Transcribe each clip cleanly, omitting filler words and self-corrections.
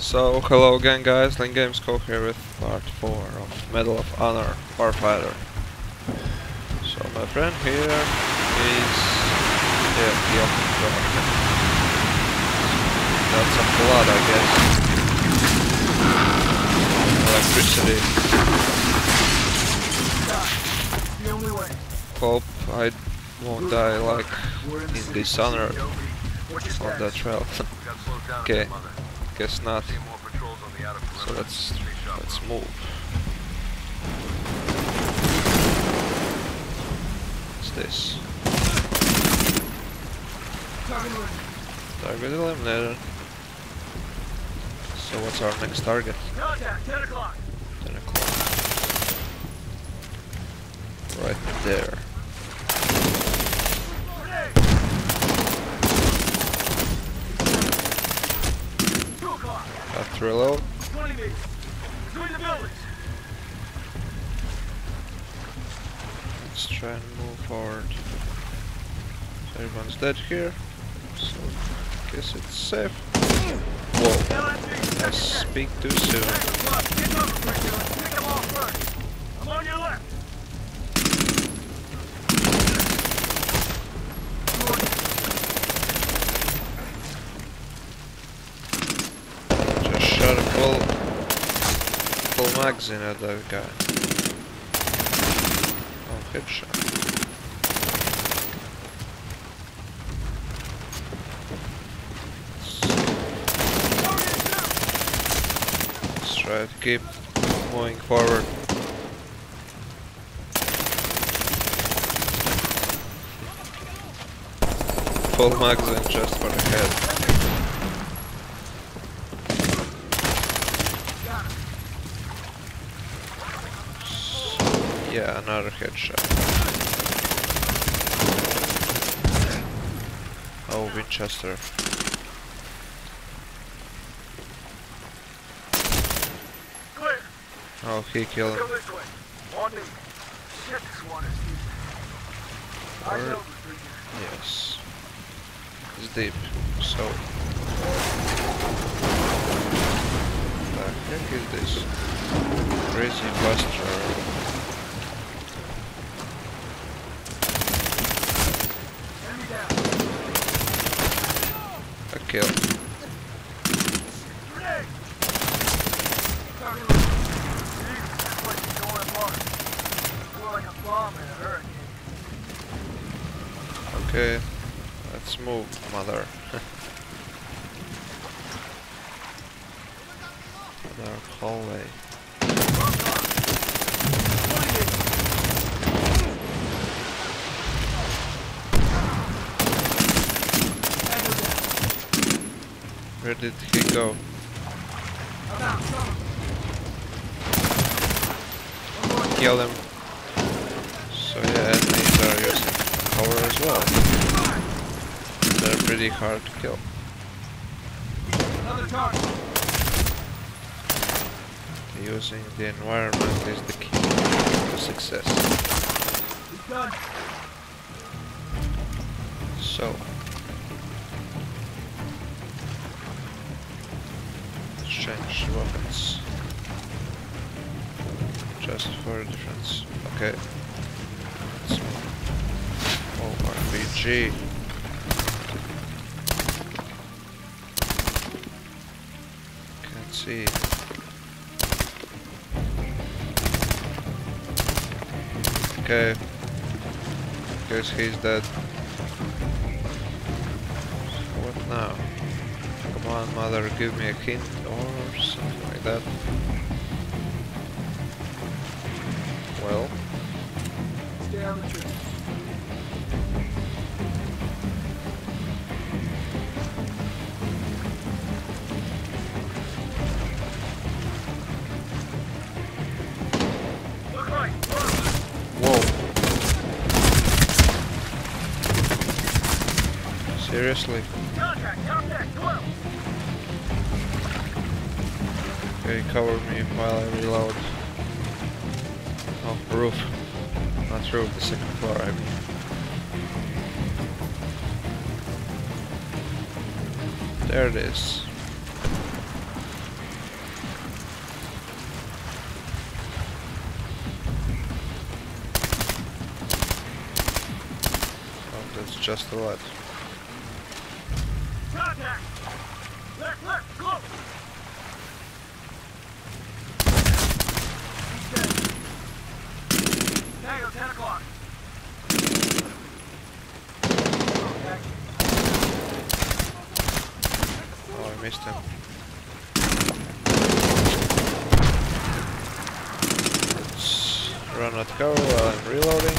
So, hello again guys, Link Games Co here with part 4 of Medal of Honor, Warfighter. So my friend here is... yeah, he opened the door. That's some blood, I guess. Electricity. Hope I won't die like in Dishonor on that trail. Okay. Guess not. So let's move. What's this? Target eliminator. So what's our next target? 10 o'clock. 10 o'clock. Right there. Reload. 20 meters. Between the buildings. Let's try and move forward. Everyone's dead here, so I guess it's safe. Whoa! I speak too soon. I'm on your left. Magazine at that guy. Oh, headshot. Let's try to keep going forward. Full magazine just for the head. Yeah, another headshot. Oh, Winchester. Clear. Oh, he killed him. Or, yes. It's deep, so... what the heck is this? Crazy buster. Kill. Okay, let's move, mother. Another hallway. Where did he go? Kill him. So yeah, enemies are using power as well. They're pretty hard to kill. Using the environment is the key to success. So. Change weapons just for a difference. Okay. Oh, RPG. Can't see. Okay. Guess he's dead. So what now? Come on, mother, give me a hint or something like that. Well, stay on the trail. Look right. Whoa! Seriously? Okay, cover me while I reload. Oh, roof. Not roof, the second floor, I mean. There it is. just right. Contact! Left, go! Dagger, 10 o'clock. Oh, I missed him. Let's run at cover while I'm reloading.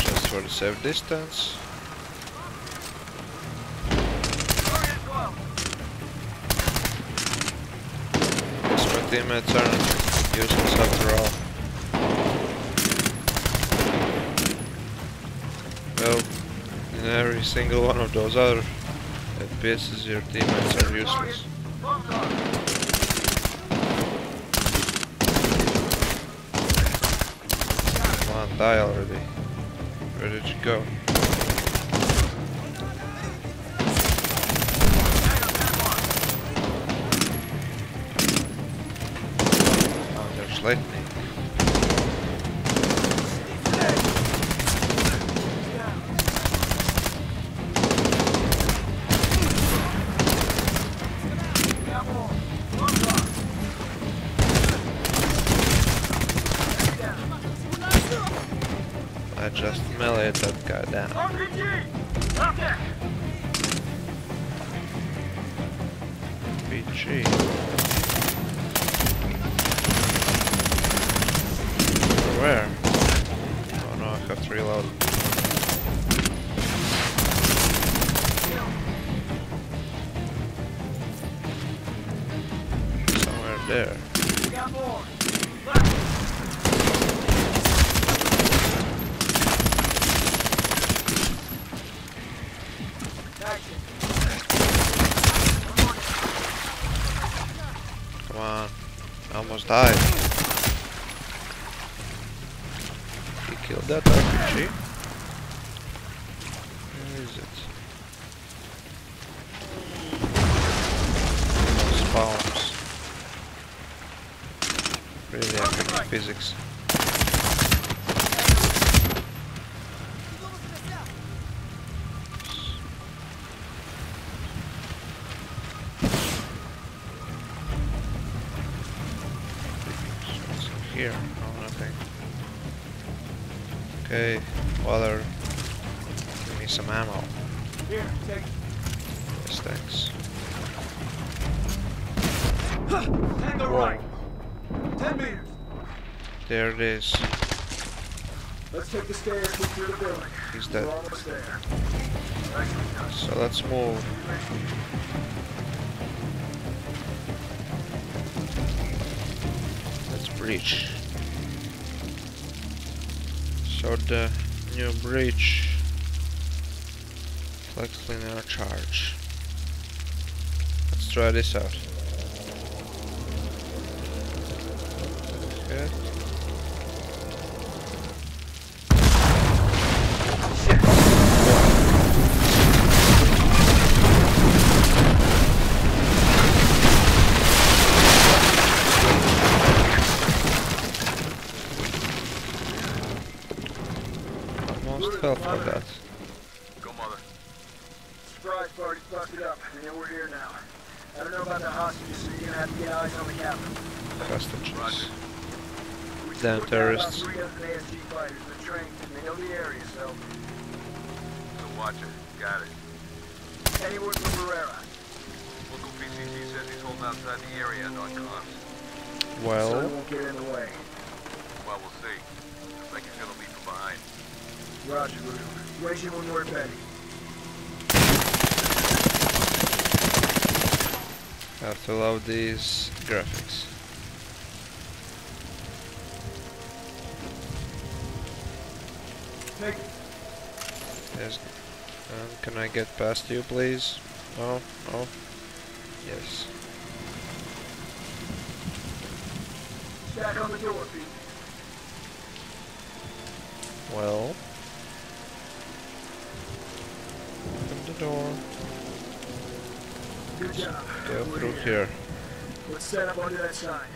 Just for the safe distance. Teammates aren't useless after all. Well, in every single one of those other pieces, your teammates are useless. Come on, die already. Where did you go? Lightning. I just meleeed that guy down. RPG. Where? Oh no, I have to reload. Somewhere there. Come on, I almost died. Killed that RPG. Where is it? Those palms. Really epic physics. Here, no, nothing. Okay, water. Give me some ammo. Here, take. Yes, thanks. Tango right. 10 meters. There it is. Let's take the stairs to clear the building. He's dead. We're almost there. So let's move. Let's breach. So the new breach flex cleaner charge. Let's try this out. Okay. Help for that. Go, mother. Surprise party fucked it up, and we're here now. I don't know about the hostages, so you're gonna have to get eyes on the captain. Hostages. Damn terrorists. We got 3 ASG fighters. They're trained, and they know the area, so. So watch it. Got it. Any word from Barrera? Local PCC says he's holding outside the area and on comms. Well. So he won't get in the way. Well, we'll see. Looks like he's gonna leave him behind. Roger, Voodoo. Waging when we're ready. Have to love these graphics. Nick. Yes. Can I get past you, please? No, no. Yes. Stack on the door, Pete. Well. Door. Good job. Go through here. Let's set up onto that side.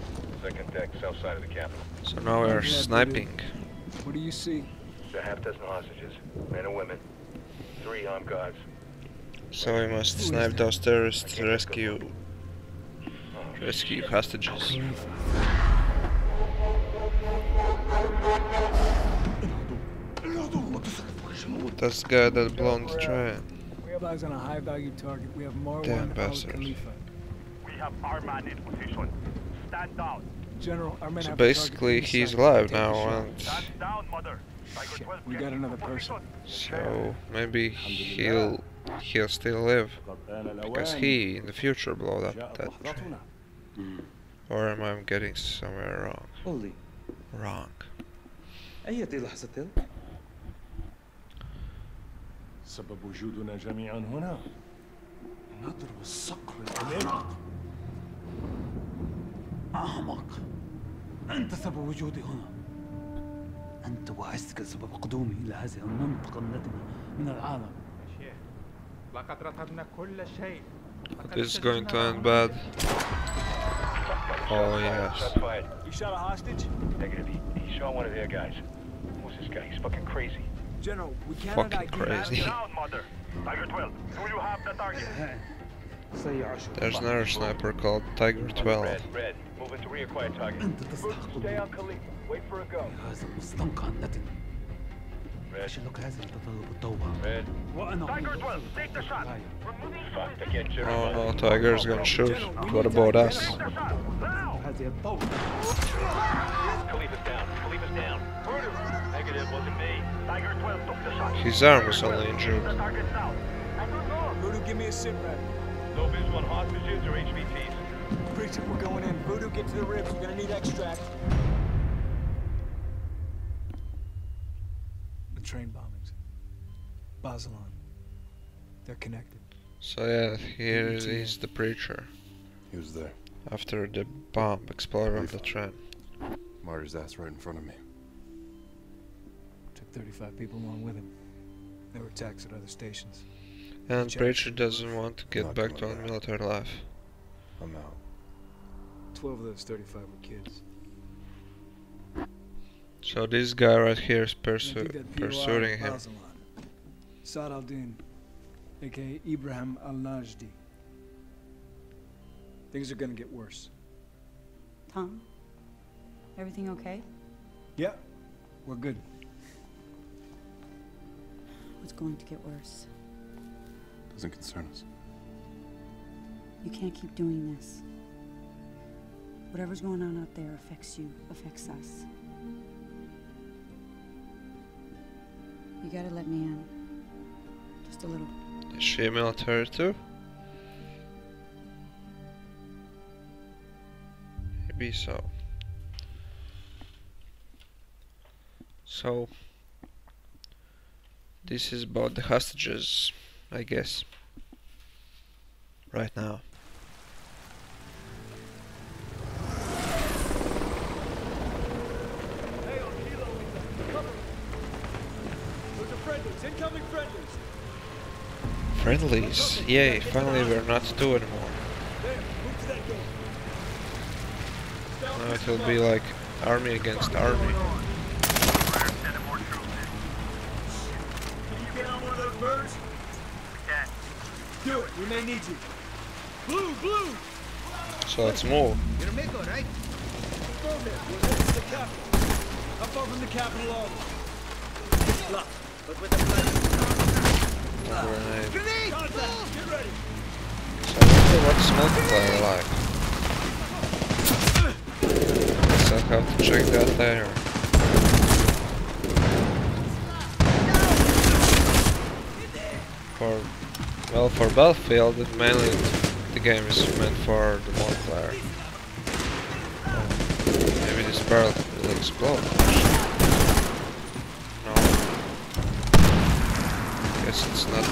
Copy. Second deck, south side of the Capitol. So now we're sniping. What do you see? A half dozen hostages, men and women, 3 armed guards. So we must snipe those terrorists to rescue hostages. That's the guy that belonged to Tryon. On a high value target. We have Marwan al-Khalifa. We have our man in position. Stand down. General, our men so have basically he's alive now and stand down, mother. Shit, we got another person. So maybe he'll still live. Because he in the future blow up that train. Or am I getting somewhere wrong? سبب وجودنا جميعا هنا نضرب الصقر الأعمق أعمق أنت سبب وجودي هنا أنت وعزك سبب قدومي إلى هذه المنطقة النتنة من العالم لقد رتبنا كل شيء This is going to end bad. Oh yes. You shot a hostage? Negative. He shot one of their guys. Who's this guy? He's fucking crazy. General, we cannot get down, mother. Tiger 12, do you have the target? There's another sniper called Tiger 12. Red, move into rear quiet target. Stay on Khalid, wait for a go. Red. Tiger 12, take the shot. Oh no, Tiger's gonna shoot. What about us? Khalifa's down. Negative, wasn't me. Tiger 12 took the shot. His arm was only injured. Voodoo, give me a sit rep. No biz on hostages or HVTs. Preach, if we're going in. Voodoo, get to the ribs. We're gonna need extract. The train bombings. Masalan. They're connected. So yeah, here is the preacher. He was there. After the bomb exploded on the train. Martyr's ass right in front of me. Took 35 people along with him. They were attacked at other stations. And Preacher doesn't want to get back to military life. I'm out. 12 of those 35 were kids. So this guy right here is pursuing him. Saad al-Din, aka Ibrahim al-Najdi. Things are gonna get worse. Tom? Everything okay? Yeah, we're good. What's going to get worse? Doesn't concern us. You can't keep doing this. Whatever's going on out there affects you, affects us. You gotta let me in. Just a little. Is she military too? Maybe so. So, this is about the hostages, I guess, right now. Hey, on Kilo, cover. Those are friendlies, incoming friendlies. Friendlies? Yay, finally we're not two anymore. Now it will be like army against army. Birds? Yeah. Do it, we may need you. Blue! So let's move. You're a Miko, right? We're headed to the Capitol. Up over the Capitol all. But with the blood. Grenade! Get ready! So I wonder what this multiplayer like. Guess I'll have to check that later. For Battlefield, mainly the game is meant for the multiplayer. Oh, maybe this barrel will explode. No. I guess it's not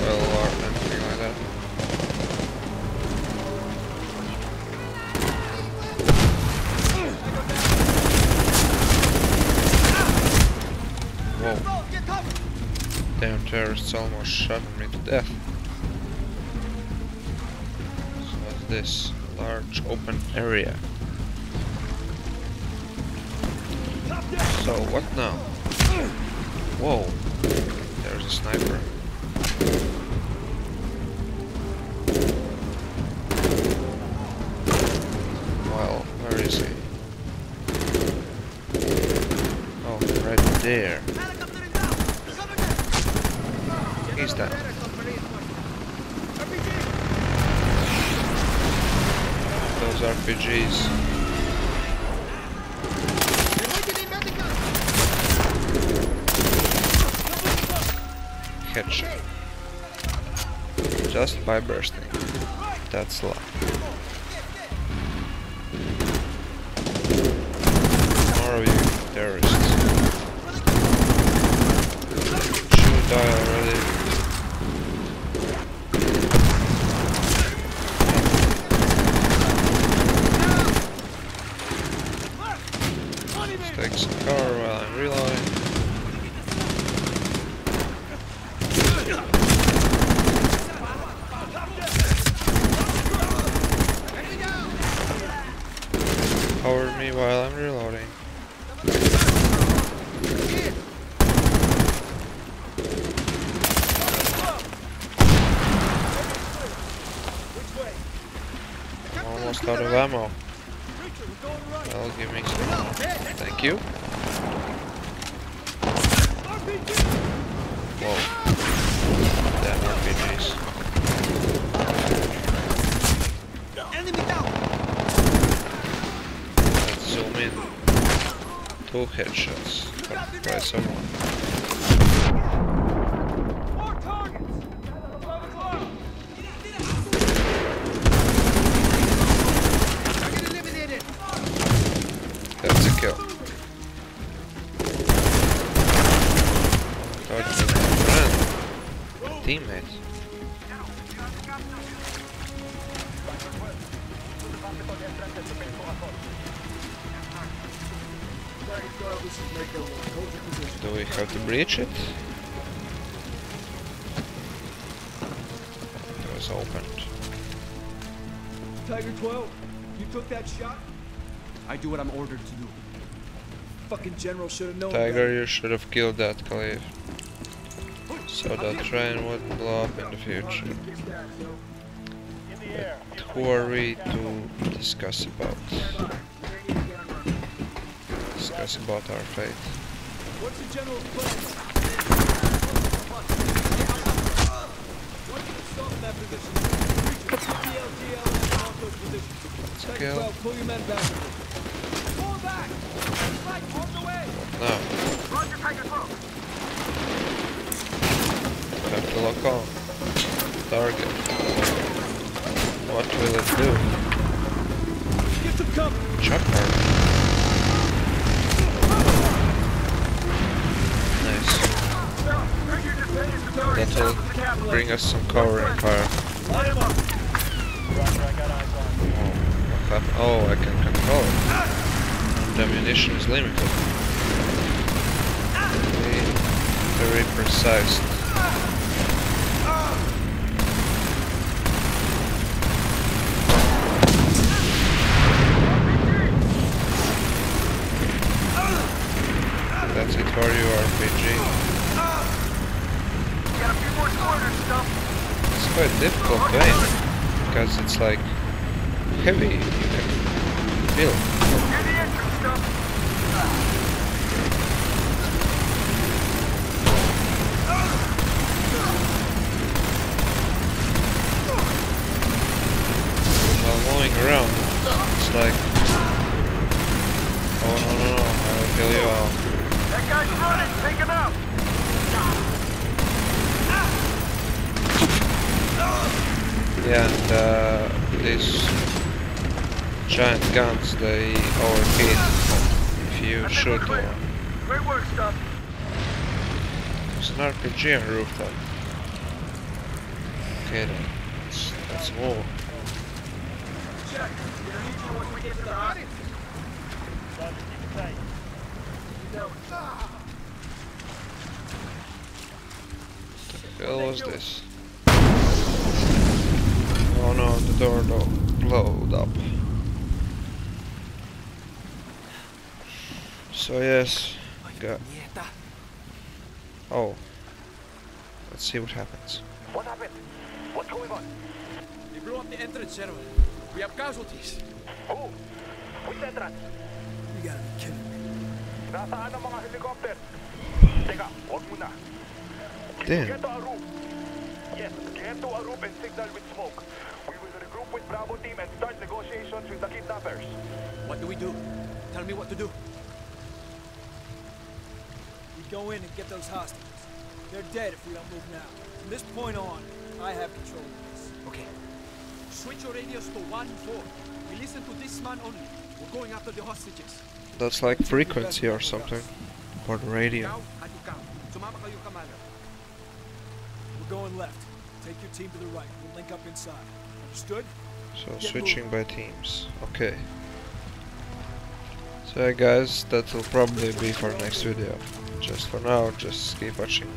oil or anything like that. Whoa. Damn, terrorists almost shot me to death. This large open area. So what now? Whoa, there's a sniper. Well, where is he? Oh, right there. He's down. RPGs. Headshot. Just by bursting. That's luck. More of you terrorists. Should die already. Takes the car while I'm reloading. Cover me while I'm reloading. I'm almost out of ammo. Well, give me some ammo. Thank you. Whoa. Damn RPGs. Enemy down. Let's zoom in. 2 headshots for the price of 1. More targets! That's a kill. Run. Teammates. Do we have to breach it? It was opened. Tiger 12, you took that shot? I do what I'm ordered to do. Fucking general should have known. Tiger, you should have killed that Khalif, so that train would blow up in the future. But who are we to discuss about? Discuss about our fate. What's the general's plan? Pull your men back. Back. Right, on the way. No. Roger, Tiger 12. Have to lock on. Target. What will it do? Get some cover. Chopper. Nice. That'll bring us some covering fire. Oh, I can control it. The ammunition is limited. Very precise. That's it for you, RPG. Got a few more corners, stuff. It's quite difficult to aim because it's like heavy. You can build. Around. It's like, oh no, I will kill you all. That guy's running, take him out! Yeah, and these giant guns, they overheat if you shoot them. Great work, stuff. There's an RPG on the rooftop. Okay then, that's all. The hell was this? Oh no, the door blowed up. So yes, got. Oh. Let's see what happens. What happened? What's going on? They blew up the entrance server. We have casualties. Who? Which entrance? You gotta be kidding me. Nasaan ang mga helicopter? Teka, wag muna. Get to our roof. Yes, get to our roof and signal with smoke. We will regroup with Bravo Team and start negotiations with the kidnappers. What do we do? Tell me what to do. We go in and get those hostages. They're dead if we don't move now. From this point on, I have control of this. Okay. Switch your radios to 1-4. We listen to this man only. We're going after the hostages. That's like frequency or something. Or the radio. We're going left. Take your team to the right. We'll link up inside. Understood? So get switching moving by teams. Okay. So guys, that'll probably be for next video. Just for now, just keep watching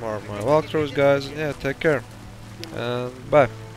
more of my walkthroughs, guys. And yeah, take care and bye.